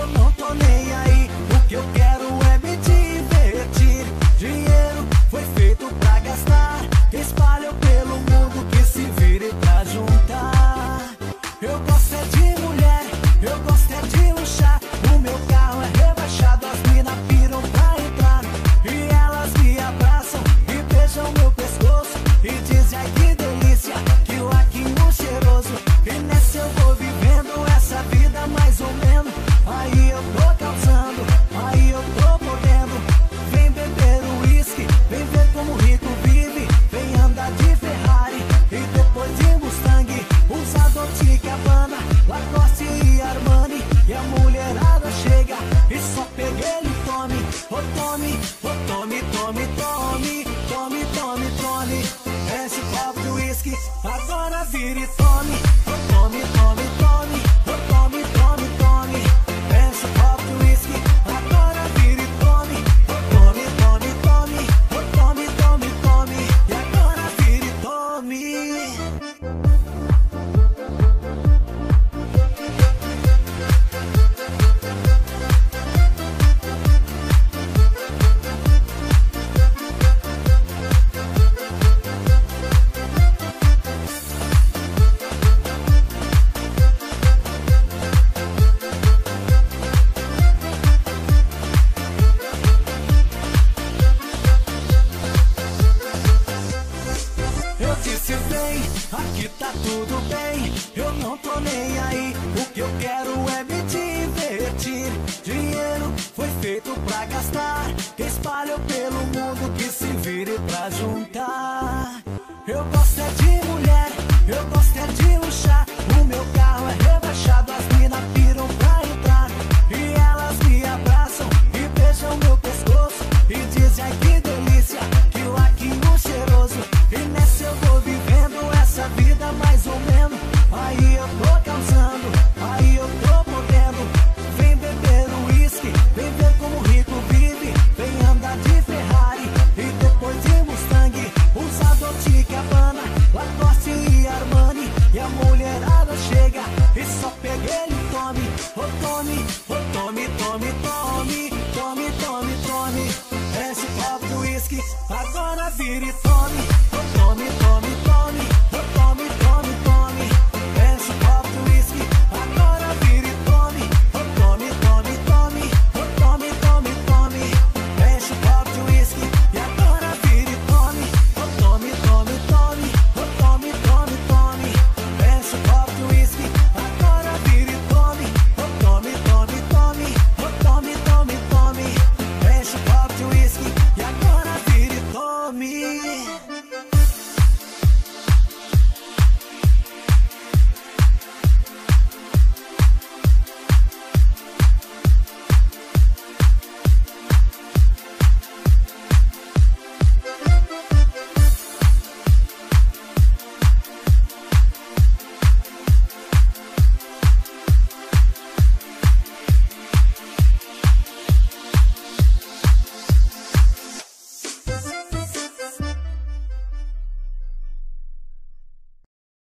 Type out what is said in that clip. eu não tô nem aí. O que eu quero é me divertir. Dinheiro foi feito pra gastar. Espalho pelo mundo que se vire pra juntar. Eu gosto é de mulher, eu gosto é de luxar. O meu carro é rebaixado, as mina piram pra entrar. E elas me abraçam e beijam meu pescoço e dizem ai que delícia, que laquinho cheiroso. E nessa eu vou vivendo essa vida mais ou menos. Aí eu tô causando, aí eu tô podendo. Vem beber o uísque, vem ver como rico vive. Vem andar de Ferrari e depois de Mustang. Usa Dolce & Gabbana, Lacoste e Armani. E a mulherada chega e só pega ele, tome. Oh tome, oh tome, tome, tome. Tome, tome, tome. Esse copo de uísque agora vira e tome. Oh tome, tome, tome. Oh tome, tome, tome. Esse copo de uísque agora vira e tome. Oh tome, tome, tome. Oh tome, tome, tome. E agora vira e tome. Aqui tá tudo bem, eu não tô nem aí. O que eu quero é me divertir. Dinheiro foi feito pra gastar. Espalho pelo mundo que se vire pra juntar. Eu gosto é de mulher, eu gosto é de luxar. O meu carro é rebaixado, as minas piram pra entrar. E elas me abraçam e beijam meu pescoço e dizem ai que delícia, que laquinho cheiroso. E nessa eu vou vivendo essa vida mais ou menos. Aí eu tô causando, aí eu tô podendo. Vem beber uísque, vem ver como rico vive. Vem andar de Ferrari e depois de Mustang. Usa Dolce & Gabbana, Lacoste e Armani. E a mulherada chega e só pega ele, tome. Oh tome, oh tome, tome, tome.